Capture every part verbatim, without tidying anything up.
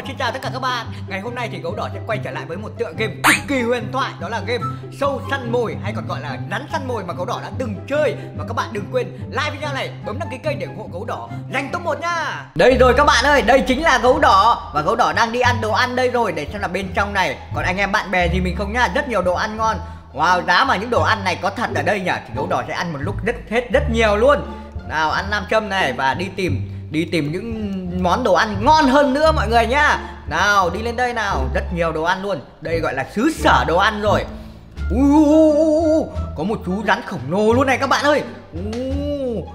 Hello, xin chào tất cả các bạn. Ngày hôm nay thì Gấu Đỏ sẽ quay trở lại với một tựa game cực kỳ huyền thoại. Đó là game sâu săn mồi hay còn gọi là rắn săn mồi mà Gấu Đỏ đã từng chơi. Và các bạn đừng quên like video này, bấm đăng ký kênh để ủng hộ Gấu Đỏ giành top một nha. Đây rồi các bạn ơi, đây chính là Gấu Đỏ. Và Gấu Đỏ đang đi ăn đồ ăn đây rồi, để xem là bên trong này còn anh em bạn bè gì mình không nha. Rất nhiều đồ ăn ngon. Wow, giá mà những đồ ăn này có thật ở đây nhỉ, thì Gấu Đỏ sẽ ăn một lúc rất hết rất nhiều luôn. Nào, ăn nam châm này và đi tìm đi tìm những món đồ ăn ngon hơn nữa mọi người nhá. Nào, đi lên đây nào, rất nhiều đồ ăn luôn. Đây gọi là xứ sở đồ ăn rồi. Uuuu, có một chú rắn khổng lồ luôn này các bạn ơi. Uuuu,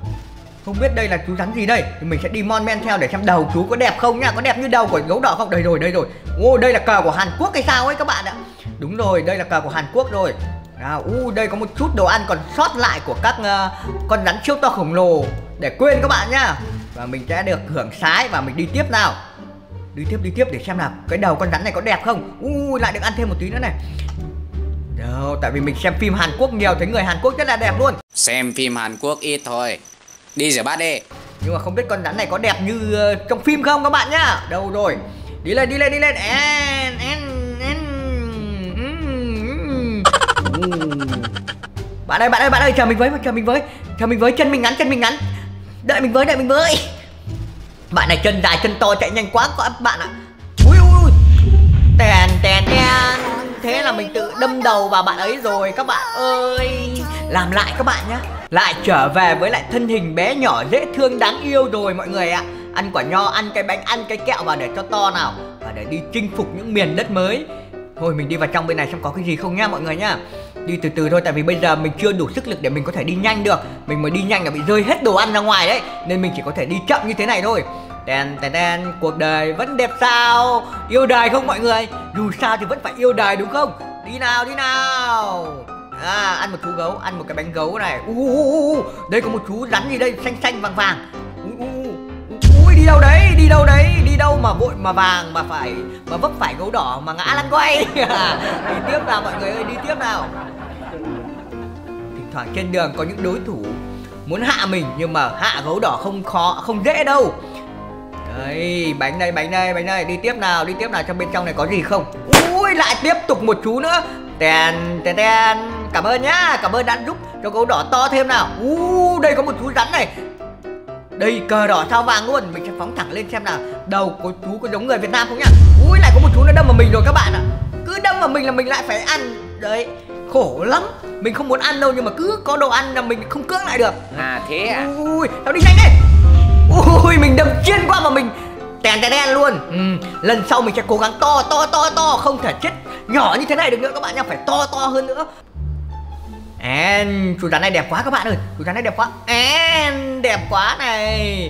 không biết đây là chú rắn gì đây. Thì mình sẽ đi mon men theo để xem đầu chú có đẹp không nha, có đẹp như đầu của Gấu Đỏ không. Đây rồi, đây rồi. Ô, đây là cờ của Hàn Quốc hay sao ấy các bạn ạ. Đúng rồi, đây là cờ của Hàn Quốc rồi. Nào, u đây có một chút đồ ăn còn sót lại của các uh, con rắn siêu to khổng lồ, để quên các bạn nhá. Và mình sẽ được hưởng sái và mình đi tiếp nào. Đi tiếp đi tiếp để xem nào cái đầu con rắn này có đẹp không. Ui, lại được ăn thêm một tí nữa này. Đâu, tại vì mình xem phim Hàn Quốc nhiều, thấy người Hàn Quốc rất là đẹp luôn. Xem phim Hàn Quốc ít thôi. Đi rửa bát đi. Nhưng mà không biết con rắn này có đẹp như uh, trong phim không các bạn nhá. Đâu rồi. Đi lên đi lên đi lên. En en en. Bạn ơi, bạn ơi, bạn ơi, chờ mình với, chờ mình với. Chờ mình với, chân mình ngắn, chân mình ngắn. Đợi mình với, đợi mình với. Bạn này chân dài, chân to, chạy nhanh quá các bạn ạ. Ui ui ui. Tèn tèn tèn. Thế là mình tự đâm đầu vào bạn ấy rồi các bạn ơi. Làm lại các bạn nhá. Lại trở về với lại thân hình bé nhỏ dễ thương đáng yêu rồi mọi người ạ. Ăn quả nho, ăn cái bánh, ăn cái kẹo vào để cho to nào. Và để đi chinh phục những miền đất mới. Thôi mình đi vào trong bên này xem có cái gì không nha mọi người nhá. Đi từ từ thôi, tại vì bây giờ mình chưa đủ sức lực để mình có thể đi nhanh được. Mình mới đi nhanh là bị rơi hết đồ ăn ra ngoài đấy. Nên mình chỉ có thể đi chậm như thế này thôi. Đen đen đen, cuộc đời vẫn đẹp sao? Yêu đời không mọi người? Dù sao thì vẫn phải yêu đời đúng không? Đi nào, đi nào. À, ăn một chú gấu, ăn một cái bánh gấu này. U u u, đây có một chú rắn gì đây, xanh xanh vàng vàng. U u. Ui, đi đâu đấy? Đi đâu đấy? Đi đâu mà vội mà vàng mà phải mà vấp phải Gấu Đỏ mà ngã lăn quay. Đi tiếp nào mọi người ơi, đi tiếp nào. Thoảng trên đường có những đối thủ muốn hạ mình, nhưng mà hạ Gấu Đỏ không khó, không dễ đâu. Đấy, bánh đây, bánh đây, bánh đây. Đi tiếp nào, đi tiếp nào, trong bên trong này có gì không? Ui, lại tiếp tục một chú nữa. Tèn, tèn, tèn. Cảm ơn nhá, cảm ơn đã giúp cho Gấu Đỏ to thêm nào. Ui, đây có một chú rắn này. Đây, cờ đỏ sao vàng luôn. Mình sẽ phóng thẳng lên xem nào. Đầu có chú có giống người Việt Nam không nhá. Ui, lại có một chú nó đâm vào mình rồi các bạn ạ. Cứ đâm vào mình là mình lại phải ăn. Đấy, khổ lắm. Mình không muốn ăn đâu, nhưng mà cứ có đồ ăn là mình không cưỡng lại được. À thế à. Ui, tao đi nhanh đi. Ui, mình đâm xuyên qua mà mình tèn tèn đen luôn. Ừ, lần sau mình sẽ cố gắng to to to to. Không thể chết nhỏ như thế này được nữa các bạn nha. Phải to to hơn nữa. En, chú rắn này đẹp quá các bạn ơi. Chú rắn này đẹp quá. En, đẹp quá này.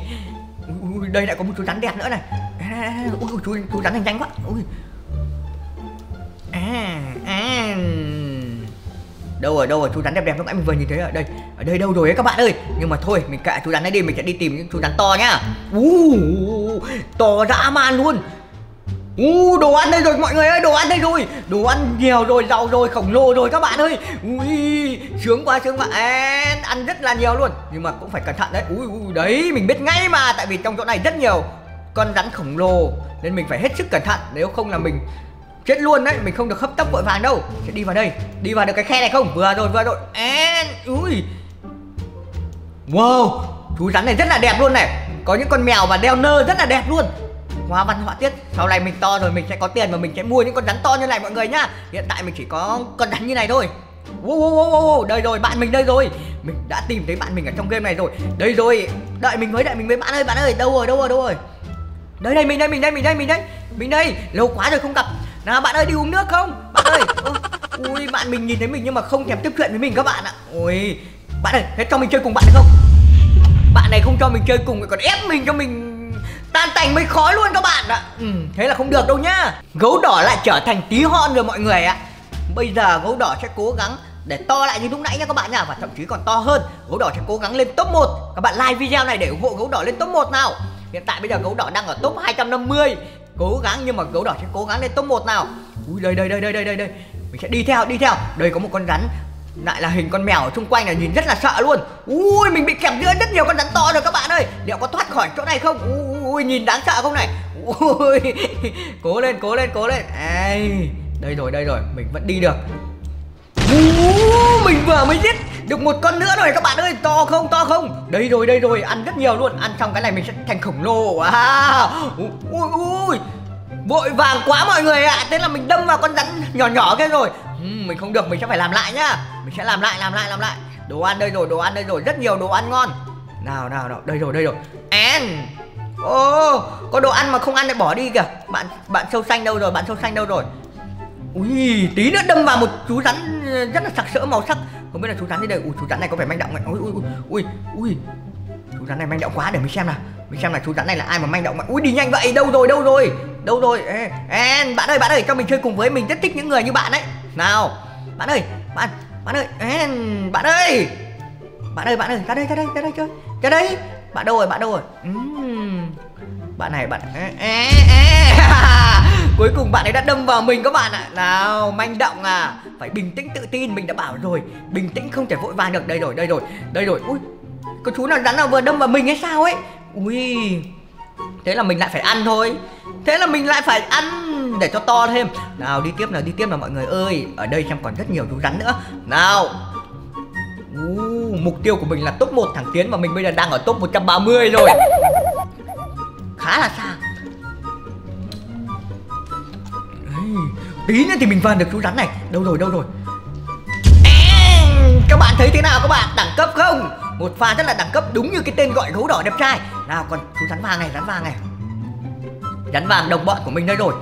Ui, đây lại có một chú rắn đẹp nữa này. Ui, chú, chú rắn này nhanh quá. Ui. À, à. Đâu rồi, đâu rồi, chú rắn đẹp đẹp lúc nãy mình vừa nhìn thấy ở đây. Ở đây đâu rồi ấy các bạn ơi. Nhưng mà thôi, mình kệ chú rắn ấy đi, mình sẽ đi tìm những chú rắn to nhá. Uuuu, to dã man luôn. Uuuu, đồ ăn đây rồi mọi người ơi, đồ ăn đây rồi. Đồ ăn nhiều rồi, giàu rồi, khổng lồ rồi các bạn ơi. Ui, sướng quá, sướng quá. À, ăn rất là nhiều luôn. Nhưng mà cũng phải cẩn thận đấy. Ui, ui, đấy, mình biết ngay mà. Tại vì trong chỗ này rất nhiều con rắn khổng lồ, nên mình phải hết sức cẩn thận. Nếu không là mình chết luôn đấy, mình không được hấp tấp vội vàng đâu. Sẽ đi vào đây, đi vào được cái khe này không? Vừa rồi, vừa rồi. And... Ui. Wow, chú rắn này rất là đẹp luôn này. Có những con mèo và đeo nơ rất là đẹp luôn. Hoa văn họa tiết. Sau này mình to rồi mình sẽ có tiền và mình sẽ mua những con rắn to như này mọi người nhá. Hiện tại mình chỉ có con rắn như này thôi. Wow, wow, wow, wow. Đây rồi, bạn mình đây rồi. Mình đã tìm thấy bạn mình ở trong game này rồi. Đây rồi, đợi mình với, đợi mình với. Bạn ơi, bạn ơi, đâu rồi, đâu rồi, đâu rồi. Đây, đây, mình đây, mình đây, mình đây, mình đây. Mình đây, lâu quá rồi không gặp. Nào bạn ơi, đi uống nước không? Bạn ơi. Ui, bạn mình nhìn thấy mình nhưng mà không thèm tiếp chuyện với mình các bạn ạ. Ui, bạn ơi, thế cho mình chơi cùng bạn được không? Bạn này không cho mình chơi cùng, còn ép mình cho mình tan tành mấy khói luôn các bạn ạ. Ừ, thế là không được đâu nhá. Gấu Đỏ lại trở thành tí hon rồi mọi người ạ. Bây giờ Gấu Đỏ sẽ cố gắng để to lại như lúc nãy nha các bạn nhá. Và thậm chí còn to hơn. Gấu Đỏ sẽ cố gắng lên top một. Các bạn like video này để ủng hộ Gấu Đỏ lên top một nào. Hiện tại bây giờ Gấu Đỏ đang ở top hai trăm năm mươi. Cố gắng, nhưng mà Gấu Đỏ sẽ cố gắng lên top một nào. Ui, đây đây đây đây đây đây đây. Mình sẽ đi theo, đi theo. Đây có một con rắn lại là hình con mèo ở xung quanh này, nhìn rất là sợ luôn. Ui, mình bị kẹp giữa rất nhiều con rắn to rồi các bạn ơi. Liệu có thoát khỏi chỗ này không? Ui, nhìn đáng sợ không này. Ui, cố lên, cố lên, cố lên. À, đây rồi, đây rồi, mình vẫn đi được. Uh, mình vừa mới giết được một con nữa rồi các bạn ơi. To không, to không? Đây rồi, đây rồi, ăn rất nhiều luôn. Ăn xong cái này mình sẽ thành khổng lồ. À, ui, ui, vội vàng quá mọi người ạ. À, thế là mình đâm vào con rắn nhỏ nhỏ kia rồi. Ừ, mình không được, mình sẽ phải làm lại nhá. Mình sẽ làm lại, làm lại, làm lại. Đồ ăn đây rồi, đồ ăn đây rồi, rất nhiều đồ ăn ngon. Nào, nào, nào, đây rồi, đây rồi. Ăn. Ô, oh, có đồ ăn mà không ăn lại bỏ đi kìa. Bạn bạn sâu xanh đâu rồi, bạn sâu xanh đâu rồi? Ui, tí nữa đâm vào một chú rắn rất là sặc sỡ màu sắc. Không biết là chú rắn thế đây. Ui, chú rắn này có vẻ manh động này. Ui, ui, ui, ui. Chú rắn này manh động quá, để mình xem nào. Mình xem là chú rắn này là ai mà manh động mà. Ui, đi nhanh vậy, đâu rồi, đâu rồi? Đâu rồi? Ê, ê, bạn ơi, bạn ơi, cho mình chơi cùng với, mình rất thích những người như bạn đấy. Nào, bạn ơi, bạn, bạn ơi, ê, bạn ơi. Bạn ơi, bạn ơi, ra đây, ra đây, ra đây chơi. Ra đây. Bạn đâu rồi, bạn đâu rồi? Uhm. Bạn này, bạn... Ê, ê, ê. Cuối cùng bạn ấy đã đâm vào mình các bạn ạ. Nào, manh động à. Phải bình tĩnh tự tin, mình đã bảo rồi. Bình tĩnh không thể vội vàng được. Đây rồi, đây rồi, đây rồi. Ui, có chú nào rắn nào vừa đâm vào mình hay sao ấy. Ui, thế là mình lại phải ăn thôi. Thế là mình lại phải ăn để cho to thêm. Nào, đi tiếp nào, đi tiếp nào mọi người ơi. Ở đây xem còn rất nhiều chú rắn nữa. Nào. Uh, mục tiêu của mình là top một thẳng tiến mà mình bây giờ đang ở top một trăm ba mươi rồi. Khá là xa. Đấy, tí nữa thì mình vào được chú rắn này. Đâu rồi, đâu rồi? À, các bạn thấy thế nào các bạn? Đẳng cấp không? Một pha rất là đẳng cấp, đúng như cái tên gọi gấu đỏ đẹp trai. Nào, còn chú rắn vàng này, rắn vàng này. Rắn vàng đồng bọn của mình đây rồi.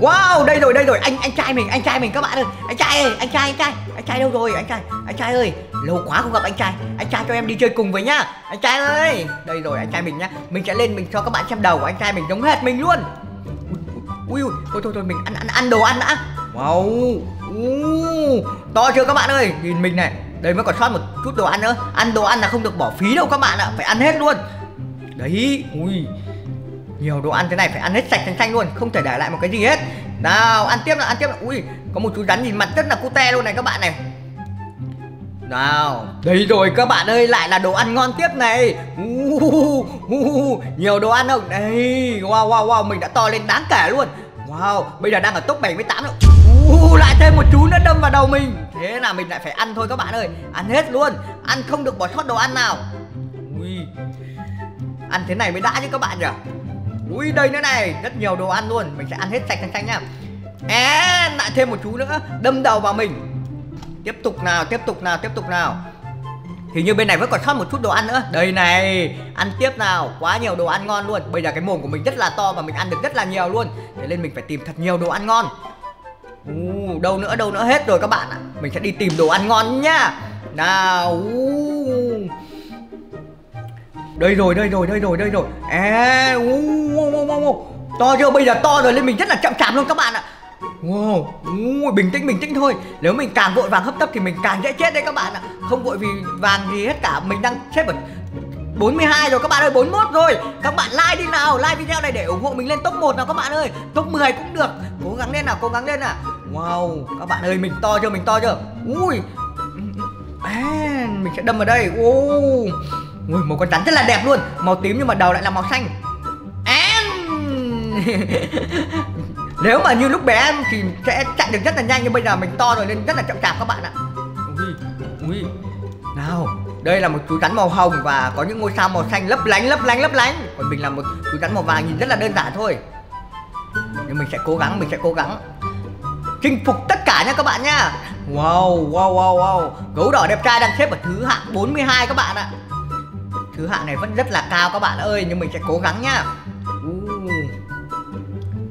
Wow, đây rồi, đây rồi, anh anh trai mình, anh trai mình các bạn ơi. Anh trai ơi, anh trai, anh trai. Anh trai đâu rồi, anh trai? Anh trai ơi, lâu quá không gặp anh trai. Anh trai cho em đi chơi cùng với nhá. Anh trai ơi. Đây rồi, anh trai mình nhá. Mình sẽ lên mình cho các bạn xem đầu của anh trai mình, giống hệt mình luôn. Ui ui, thôi thôi thôi, mình ăn ăn ăn đồ ăn đã. Wow. Uh, to chưa các bạn ơi? Nhìn mình này. Đây mới còn sót một chút đồ ăn nữa. Ăn đồ ăn là không được bỏ phí đâu các bạn ạ, phải ăn hết luôn. Đấy, ui. Nhiều đồ ăn thế này phải ăn hết sạch sành xanh luôn, không thể để lại một cái gì hết. Nào, ăn tiếp nào, ăn tiếp nào. Ui, có một chú rắn nhìn mặt rất là cute luôn này các bạn này. Nào, đây rồi các bạn ơi, lại là đồ ăn ngon tiếp này. uh, uh, uh, uh, Nhiều đồ ăn không? Đây, wow wow wow, mình đã to lên đáng kể luôn. Wow, bây giờ đang ở top bảy mươi tám rồi. Uh, lại thêm một chú nữa đâm vào đầu mình. Thế là mình lại phải ăn thôi các bạn ơi. Ăn hết luôn, ăn không được bỏ sót đồ ăn nào. Ui, ăn thế này mới đã chứ các bạn nhỉ. Ui, đây nữa này, rất nhiều đồ ăn luôn. Mình sẽ ăn hết sạch sành xanh nha. À, lại thêm một chú nữa đâm đầu vào mình. Tiếp tục nào, tiếp tục nào, tiếp tục nào. Thì như bên này vẫn còn sót một chút đồ ăn nữa. Đây này, ăn tiếp nào. Quá nhiều đồ ăn ngon luôn. Bây giờ cái mồm của mình rất là to và mình ăn được rất là nhiều luôn. Thế nên mình phải tìm thật nhiều đồ ăn ngon. uh, Đâu nữa, đâu nữa, hết rồi các bạn ạ. Mình sẽ đi tìm đồ ăn ngon nhá. Nào. uh. Đây rồi, đây rồi, đây rồi, đây rồi. À, uh, uh, uh, uh, uh. To chưa? Bây giờ to rồi nên mình rất là chậm chạp luôn các bạn ạ. Wow, uh, bình tĩnh, bình tĩnh thôi. Nếu mình càng vội vàng hấp tấp thì mình càng dễ chết đấy các bạn ạ. Không vội vì vàng gì hết cả. Mình đang chết ở bốn mươi hai rồi các bạn ơi, bốn mươi mốt rồi. Các bạn like đi nào, like video này để ủng hộ mình lên top một nào các bạn ơi. Top mười cũng được. Cố gắng lên nào, cố gắng lên nào. Wow, các bạn ơi, mình to chưa, mình to chưa? Ui. À, mình sẽ đâm vào đây. Wow. Ui, một con rắn rất là đẹp luôn. Màu tím nhưng mà đầu lại là màu xanh. Em nếu mà như lúc bé em thì sẽ chạy được rất là nhanh. Nhưng bây giờ mình to rồi nên rất là chậm chạp các bạn ạ. Ui, ui. Nào, đây là một chú rắn màu hồng và có những ngôi sao màu xanh lấp lánh, lấp lánh, lấp lánh. Còn mình là một chú rắn màu vàng nhìn rất là đơn giản thôi. Nhưng mình sẽ cố gắng, mình sẽ cố gắng chinh phục tất cả nha các bạn nha. Wow, wow, wow, wow. Gấu đỏ đẹp trai đang xếp ở thứ hạng bốn mươi hai các bạn ạ. Thứ hạng này vẫn rất là cao các bạn ơi, nhưng mình sẽ cố gắng nhá.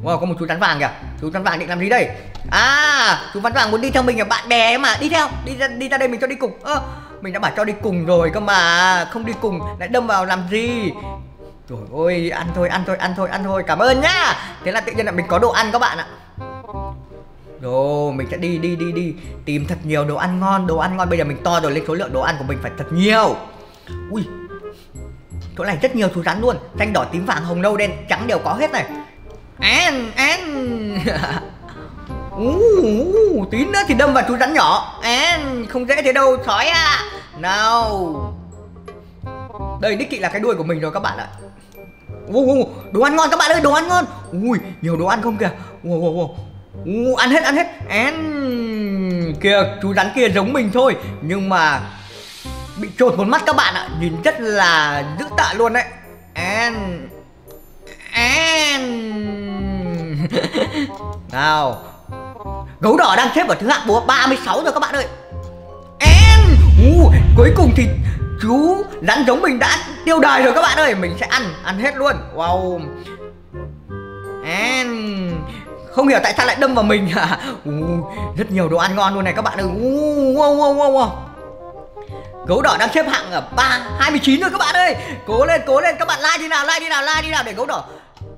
Wow, có một chú rắn vàng kìa. Chú rắn vàng định làm gì đây? À, chú rắn vàng muốn đi theo mình là bạn bè mà. Đi theo, đi ra, đi ra đây mình cho đi cùng. Ơ, à, mình đã bảo cho đi cùng rồi cơ mà. Không đi cùng lại đâm vào làm gì. Trời ơi, ăn thôi, ăn thôi, ăn thôi, ăn thôi. Cảm ơn nhá. Thế là tự nhiên là mình có đồ ăn các bạn ạ. Rồi, mình sẽ đi, đi, đi, đi. Tìm thật nhiều đồ ăn ngon, đồ ăn ngon. Bây giờ mình to rồi nên số lượng đồ ăn của mình phải thật nhiều. Ui, chỗ này rất nhiều chú rắn luôn. Xanh, đỏ, tím, vàng, hồng, nâu, đen, trắng đều có hết này. En, en. uh, Tí nữa thì đâm vào chú rắn nhỏ. En, không dễ thế đâu, sói à. Nào. Đây, đích thị là cái đuôi của mình rồi các bạn ạ. Ui, đồ ăn ngon các bạn ơi, đồ ăn ngon. Ui, nhiều đồ ăn không kìa. Ui, ui, ui. Ui, ăn hết, ăn hết. And... kìa, chú rắn kia giống mình thôi, nhưng mà bị trột một mắt các bạn ạ. Nhìn rất là dữ tợn luôn đấy. And... And... Nào, gấu đỏ đang xếp ở thứ hạng búa ba mươi sáu rồi các bạn ơi. And... Ui, cuối cùng thì chú rắn giống mình đã tiêu đời rồi các bạn ơi. Mình sẽ ăn, ăn hết luôn. Wow. And... không hiểu tại sao lại đâm vào mình. uh, Rất nhiều đồ ăn ngon luôn này các bạn ơi. uh, wow, wow, wow, wow. Gấu đỏ đang xếp hạng ở ba hai chín rồi các bạn ơi. Cố lên, cố lên các bạn, like đi nào, like đi nào, like đi nào để gấu đỏ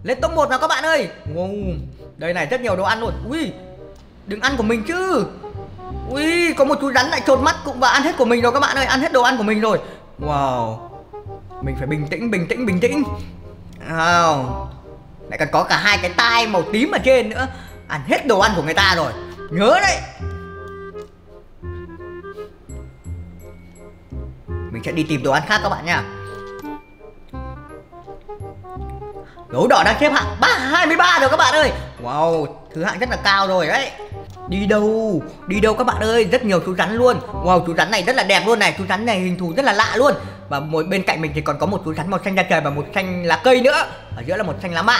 lên top một nào các bạn ơi. uh, Đây này, rất nhiều đồ ăn luôn. Ui, đừng ăn của mình chứ. Ui, có một chú rắn lại trột mắt cũng và ăn hết của mình rồi các bạn ơi. Ăn hết đồ ăn của mình rồi. Wow. Mình phải bình tĩnh, bình tĩnh, bình tĩnh. Wow. Lại còn có cả hai cái tai màu tím ở trên nữa. Ăn hết đồ ăn của người ta rồi. Nhớ đấy. Mình sẽ đi tìm đồ ăn khác các bạn nha. Gấu đỏ đang xếp hạng ba hai ba rồi các bạn ơi. Wow, thứ hạng rất là cao rồi đấy. Đi đâu, đi đâu các bạn ơi, rất nhiều chú rắn luôn. Wow, chú rắn này rất là đẹp luôn này. Chú rắn này hình thù rất là lạ luôn. Và một bên cạnh mình thì còn có một chú rắn màu xanh da trời và một xanh lá cây nữa. Ở giữa là một xanh lá mạ.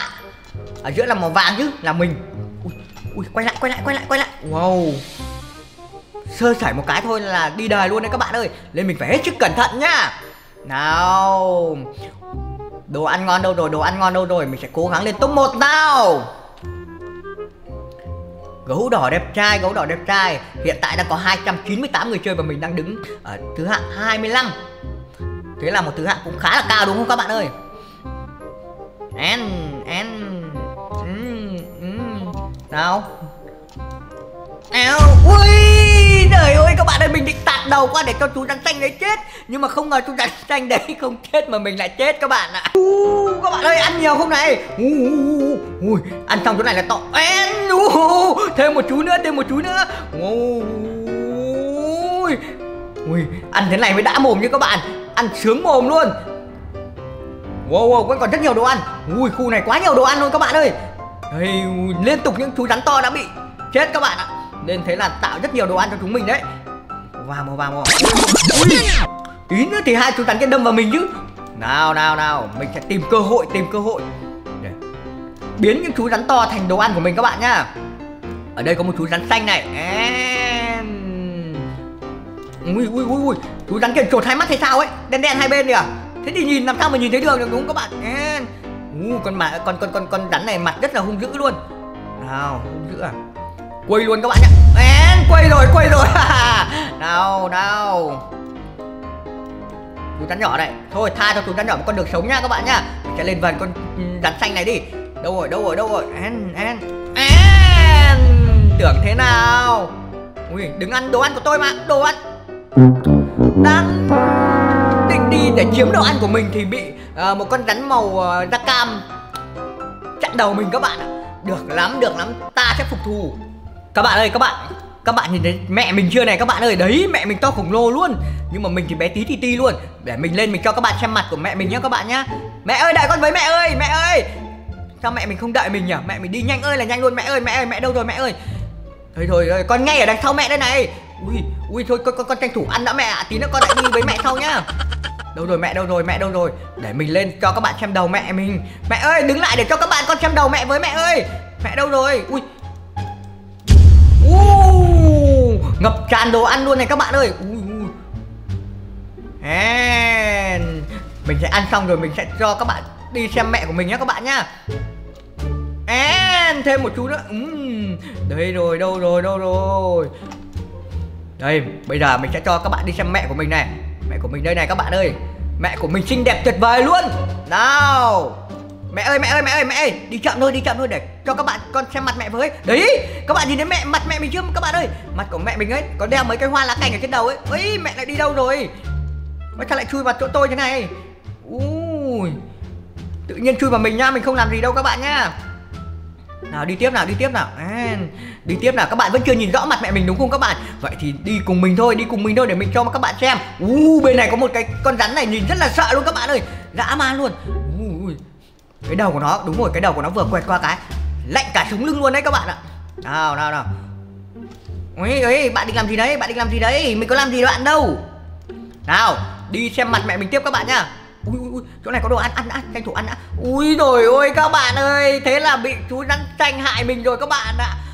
Ở giữa là màu vàng chứ, là mình. Ui, ui, quay lại, quay lại, quay lại, quay lại. Wow. Sơ sẩy một cái thôi là đi đời luôn đấy các bạn ơi. Nên mình phải hết sức cẩn thận nhá. Nào. Đồ ăn ngon đâu rồi, đồ ăn ngon đâu rồi. Mình sẽ cố gắng lên top một nào. Gấu đỏ đẹp trai, gấu đỏ đẹp trai. Hiện tại đang có hai trăm chín mươi tám người chơi và mình đang đứng ở thứ hạng hai mươi lăm. Thế là một thứ hạng cũng khá là cao đúng không các bạn ơi. En, en, mm, mm. Nào. Eo, ui, trời ơi các bạn ơi, mình định tạt đầu qua để cho chú rắn xanh đấy chết. Nhưng mà không ngờ chú rắn xanh đấy không chết mà mình lại chết các bạn ạ. uh, Các bạn ơi, ăn nhiều không này. uh, uh, uh, Ui, ăn xong chỗ này là to. En, uh, uh, thêm một chú nữa, thêm một chú nữa. uh, Ui, ui, ăn thế này mới đã mồm như các bạn. Ăn sướng mồm luôn. Wow, wow, vẫn còn rất nhiều đồ ăn. Ui, khu này quá nhiều đồ ăn luôn các bạn ơi. Đây, liên tục những chú rắn to đã bị chết các bạn ạ. Nên thế là tạo rất nhiều đồ ăn cho chúng mình đấy. Vào màu vào màu. Ui, tí nữa thì hai chú rắn kia đâm vào mình chứ. Nào nào nào, mình sẽ tìm cơ hội, tìm cơ hội để biến những chú rắn to thành đồ ăn của mình các bạn nhá. Ở đây có một chú rắn xanh này. Ui, ui, ui, ui, chú rắn kia trột hai mắt hay sao ấy, đen đen hai bên kìa. Thế thì nhìn làm sao mà nhìn thấy đường được đúng không các bạn? Ui, con mà con con con con rắn này mặt rất là hung dữ luôn. Nào, hung dữ à? Quay luôn các bạn nhá. Quay rồi, quay rồi. Nào, nào. Chú rắn nhỏ này. Thôi tha cho chú rắn nhỏ một con đường sống nha các bạn nhá. Mình sẽ lên vần con rắn xanh này đi. Đâu rồi, đâu rồi, đâu rồi. En, en, en. Tưởng thế nào? Ui, đừng ăn đồ ăn của tôi mà. Đồ ăn. Đang định đi để chiếm đồ ăn của mình thì bị uh, một con rắn màu uh, da cam chặn đầu mình các bạn ạ. Được lắm, được lắm. Ta sẽ phục thù. Các bạn ơi, các bạn các bạn nhìn thấy mẹ mình chưa này các bạn ơi. Đấy, mẹ mình to khổng lồ luôn. Nhưng mà mình thì bé tí tí ti luôn. Để mình lên mình cho các bạn xem mặt của mẹ mình nhé các bạn nhá. Mẹ ơi, đợi con với, mẹ ơi, mẹ ơi. Sao mẹ mình không đợi mình nhỉ? Mẹ mình đi nhanh ơi là nhanh luôn. Mẹ ơi, mẹ ơi, mẹ đâu rồi mẹ ơi. Thôi thôi, thôi con ngay ở đằng sau mẹ đây này. Ui, ui thôi con con con tranh thủ ăn đã mẹ ạ. Tí nữa con lại đi với mẹ sau nhá. Đâu rồi mẹ, đâu rồi mẹ, đâu rồi. Để mình lên cho các bạn xem đầu mẹ mình. Mẹ ơi, đứng lại để cho các bạn con xem đầu mẹ với mẹ ơi. Mẹ đâu rồi? Ui. Uh, ngập tràn đồ ăn luôn này các bạn ơi. Ui, ui. À, mình sẽ ăn xong rồi mình sẽ cho các bạn đi xem mẹ của mình nhé các bạn nhá. À, thêm một chú nữa. uhm, Đây rồi, đâu rồi, đâu rồi. Đây, bây giờ mình sẽ cho các bạn đi xem mẹ của mình này. Mẹ của mình đây này các bạn ơi. Mẹ của mình xinh đẹp tuyệt vời luôn. Nào. Mẹ ơi, mẹ ơi, mẹ ơi, mẹ ơi. Đi chậm thôi, đi chậm thôi để cho các bạn con xem mặt mẹ với. Đấy, các bạn nhìn thấy mẹ, mặt mẹ mình chưa các bạn ơi. Mặt của mẹ mình ấy, có đeo mấy cái hoa lá cành ở trên đầu ấy. Ấy, mẹ lại đi đâu rồi? Sao lại chui vào chỗ tôi thế này? Ui, tự nhiên chui vào mình nha, mình không làm gì đâu các bạn nhá. Nào, đi tiếp nào, đi tiếp nào. À, đi tiếp nào, các bạn vẫn chưa nhìn rõ mặt mẹ mình đúng không các bạn? Vậy thì đi cùng mình thôi, đi cùng mình thôi để mình cho các bạn xem. uh, Bên này có một cái con rắn này nhìn rất là sợ luôn các bạn ơi. Dã man luôn. uh, Cái đầu của nó, đúng rồi, cái đầu của nó vừa quẹt qua cái lạnh cả sống lưng luôn đấy các bạn ạ. Nào nào nào. Ấy ấy, bạn định làm gì đấy? Bạn định làm gì đấy? Mình có làm gì bạn đâu. Nào, đi xem mặt mẹ mình tiếp các bạn nhá. Ui, ui, ui, chỗ này có đồ ăn, ăn, ăn, tranh thủ ăn đã. Ui rồi ôi các bạn ơi, thế là bị chú rắn xanh hại mình rồi các bạn ạ.